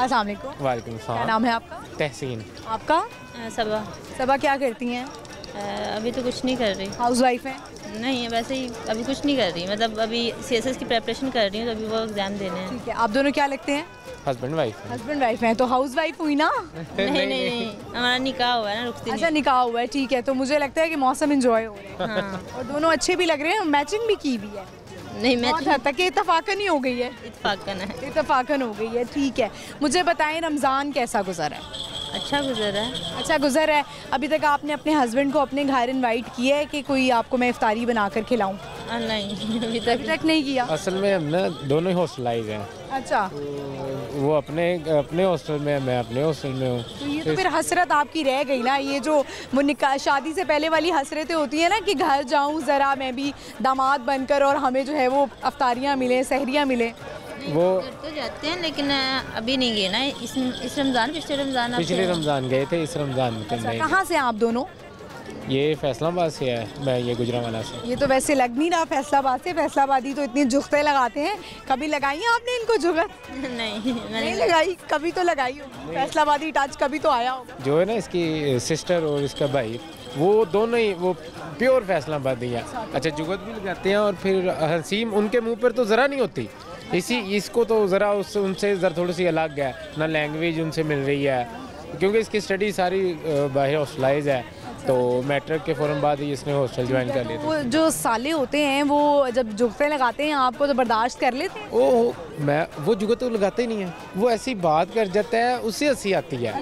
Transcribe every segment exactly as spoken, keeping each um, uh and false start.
अस्सलाम वालेकुम। वालेकुम सलाम। क्या नाम है आपका? तहसीन। आपका? सबा। सबा क्या करती हैं? अभी तो कुछ नहीं कर रही। हाउस वाइफ हैं? नहीं, वैसे ही अभी कुछ नहीं कर रही, मतलब अभी सीएसएस की प्रेपरेशन कर रही हूँ, तो अभी वो एग्ज़ाम देने हैं। ठीक है, आप दोनों क्या लगते हैं? Husband wife. हस्बैंड वाइफ हैं तो हाउस वाइफ हुई ना? नहीं नहीं, हमारा निकाह हुआ है ना, रुकती नहीं। अच्छा, निकाह हुआ है, ठीक है। तो मुझे लगता है कि मौसम एंजॉय हो रहा है। हाँ, और दोनों अच्छे भी लग रहे हैं, मैचिंग भी की हुई है। नहीं, मैं बहुत हद तक इतफाकन ही हो गई है। इतफाकन है, इतफाकन हो गई है। ठीक है, मुझे बताएं रमज़ान कैसा गुजरा है? अच्छा गुजरा है। अच्छा गुजरा है। अभी तक आपने अपने हस्बैंड को अपने घर इनवाइट किया है कि कोई आपको मैं इफ्तारी बना कर खिलाऊं? नहीं, अभी तक अभी तक नहीं किया। असल में हम ना दोनों ही हॉस्टलाइज हैं। अच्छा, वो अपने अपने हॉस्टल में, मैं अपने हॉस्टल में हूँ। तो ये तो फिर हसरत आपकी रह गई ना, ये जो निकाह शादी से पहले वाली हसरतें होती हैं ना कि घर जाऊँ ज़रा मैं भी दामाद बनकर और हमें जो है वो अफ्तारियाँ मिलें, सहरियाँ मिलें। वो तो जाते हैं, लेकिन अभी नहीं गए ना इस इस रमज़ान। पिछले रमज़ान पिछले रमज़ान गए थे, इस रमज़ान में। अच्छा, कहाँ से आप दोनों? ये फैसलाबाद से है, मैं ये गुजरांवाला से। ये तो वैसे लग नहीं रहा फैसलाबाद से, फैसलाबादी तो इतनी जुगतें लगाते हैं। कभी लगाई है आपने इनको जुगत? नहीं, नहीं लगाई। कभी तो लगाई होगी, फैसलाबादी टच कभी तो आया होगा। जो है ना, इसकी सिस्टर और इसका भाई, वो दोनों ही वो प्योर फैसलाबादी है। अच्छा, जुगत भी लगाते हैं और फिर हसीम उनके मुँह पर तो ज़रा नहीं होती। इसी इसको तो ज़रा उससे उनसे ज़रा थोड़ी सी अलग है ना, लैंग्वेज उनसे मिल रही है, क्योंकि इसकी स्टडी सारी बाहर हॉस्टलाइज है। तो मैट्रिक के फ़ौरन बाद ही इसने हॉस्टल ज्वाइन कर लिया। वो जो साले होते हैं वो जब जुगते लगाते हैं आपको तो बर्दाश्त कर लेते हैं? ओह, मैं वो जुगत तो लगाते ही नहीं है, वो ऐसी बात कर जाता है, उससे हंसी आती है।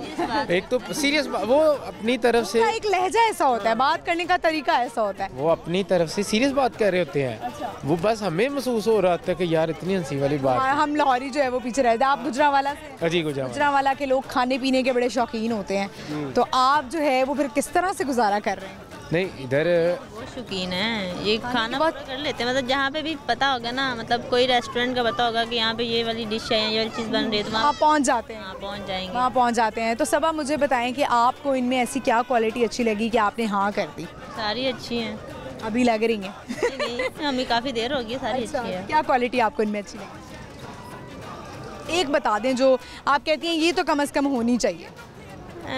एक तो सीरियस, वो अपनी तरफ से एक लहजा ऐसा होता है, बात करने का तरीका ऐसा होता है, वो अपनी तरफ से सीरियस बात कर रहे होते हैं। अच्छा। वो बस हमें महसूस हो रहा था कि यार इतनी हंसी वाली बात। हम लाहौरी जो है वो पीछे रहते हैं। आप गुजरांवाला से? जी, गुजरांवाला। गुजरांवाला के लोग खाने पीने के बड़े शौकीन होते हैं, तो आप जो है वो फिर किस तरह से गुजारा कर रहे हैं? नहीं, इधर बहुत शौकीन है, ये खाना बहुत कर लेते हैं, मतलब जहाँ पे भी पता होगा ना, मतलब कोई रेस्टोरेंट का पता होगा कि यहाँ पे ये वाली डिश है, ये वाली चीज़ बन रही है, तो वहाँ पहुँच जाते हैं। पहुँच जाएंगे, वहाँ पहुँच जाते हैं। तो सबा, मुझे बताएं कि आपको इनमें ऐसी क्या क्वालिटी अच्छी लगी कि आपने हाँ कर दी? सारी अच्छी हैं अभी लग रही हैं, हमें काफ़ी देर होगी, सारी अच्छी है। क्या क्वालिटी आपको इनमें अच्छी लगी, एक बता दें, जो आप कहती हैं ये तो कम अज़ कम होनी चाहिए?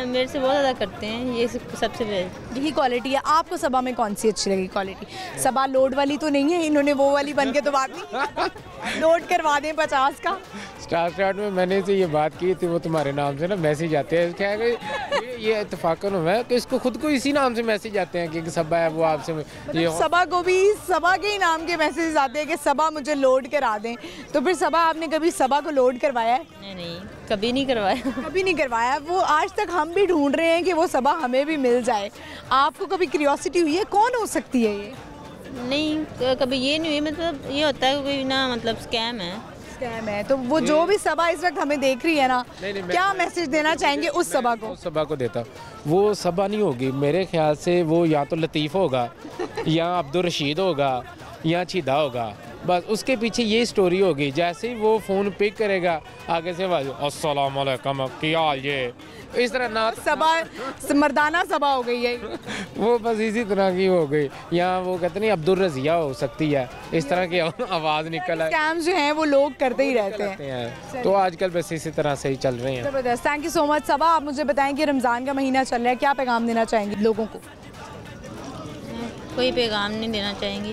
मेरे से बहुत ज़्यादा करते हैं, ये सबसे बेस्ट यही क्वालिटी है। आपको सबा में कौन सी अच्छी लगी क्वालिटी? सबा लोड वाली तो नहीं है, इन्होंने वो वाली बन के तो बात नहीं लोड करवा दें पचास का। स्टार्ट स्टार्ट में मैंने से ये बात की थी, वो तुम्हारे नाम से ना मैसेज आते हैं, क्या है ये, ये इतफाक़न हुआ है कि इसको खुद को इसी नाम से मैसेज आते हैं कि सबा है वो आपसे। मतलब सबा को भी सबा के ही नाम के मैसेज आते हैं कि सबा मुझे लोड करा दें। तो फिर सबा, आपने कभी सबा को लोड करवाया है? नहीं नहीं, कभी नहीं करवाया। कभी नहीं करवाया। वो आज तक हम भी ढूंढ रहे हैं कि वो सबा हमें भी मिल जाए। आपको कभी क्यूरियोसिटी हुई है कौन हो सकती है ये? नहीं, कभी ये नहीं हुई। मतलब ये होता है कोई ना, मतलब स्कैम है। स्कैम है तो वो जो भी सबा इस वक्त हमें देख रही है ना, नहीं, नहीं, क्या मैसेज देना चाहेंगे उस सबा को? उस सबा को देता, वो सबा नहीं होगी मेरे ख्याल से, वो या तो लतीफ़ होगा या अब्दुल रशीद होगा या छिदा होगा, बस उसके पीछे ये स्टोरी होगी। जैसे ही वो फ़ोन पिक करेगा आगे से आवाज़, अस्सलाम वालेकुम, क्या ये, इस तरह ना सबा मर्दाना सबा हो गई है वो बस इसी तरह की हो गई। यहाँ वो कहते नहीं अब्दुल रज़िया हो सकती है, इस तरह की आवाज़ निकल आए। स्कैम जो हैं वो लोग करते ही रहते हैं, तो आजकल बस इसी तरह से ही चल रहे हैं। ज़बरदस्त, thank you so much. Saba, आप मुझे बताएं कि रमज़ान का महीना चल रहा है, क्या पैगाम देना चाहेंगे लोगों को? कोई पैगाम नहीं देना चाहेंगी,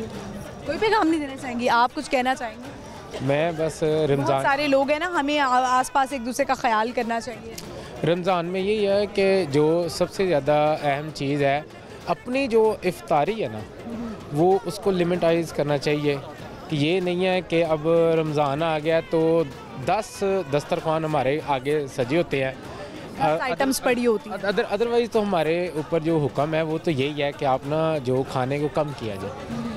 कोई पैगाम नहीं देना चाहेंगी। आप कुछ कहना चाहेंगे? मैं बस, रमज़ान सारे लोग हैं ना, हमें आसपास एक दूसरे का ख्याल करना चाहिए। रमज़ान में यही है कि जो सबसे ज़्यादा अहम चीज़ है, अपनी जो इफ्तारी है ना, वो उसको लिमिटाइज़ करना चाहिए। कि ये नहीं है कि अब रमज़ान आ गया तो दस दस्तरखान हमारे आगे सजे होते हैं, आइटम्स पड़ी होती है। अदर अदरवाइज़ तो हमारे ऊपर जो हुक्म है वो तो यही है कि आप ना जो खाने को कम किया जाए।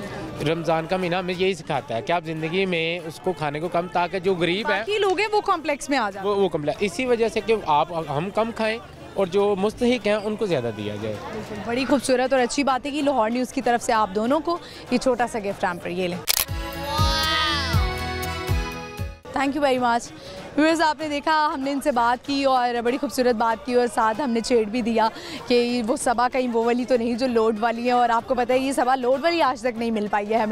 रमज़ान का महीना हमें यही सिखाता है कि आप ज़िंदगी में उसको खाने को कम, ताकि जो गरीब है बाकी लोग हैं वो कॉम्प्लेक्स में आ जाए, वो वो कॉम्प्लेक्स। इसी वजह से कि आप हम कम खाएं और जो मुस्तहिक हैं उनको ज़्यादा दिया जाए। बड़ी खूबसूरत और अच्छी बात है कि लाहौर न्यूज़ की तरफ से आप दोनों को ये छोटा सा गिफ्ट रैम्पर ये लें। Thank you very much. Viewers, आपने देखा हमने इनसे बात की और बड़ी खूबसूरत बात की और साथ हमने छेड़ भी दिया कि वो सबा कहीं वो वाली तो नहीं जो लोड वाली है, और आपको पता है ये सबा लोड वाली आज तक नहीं मिल पाई है हमें।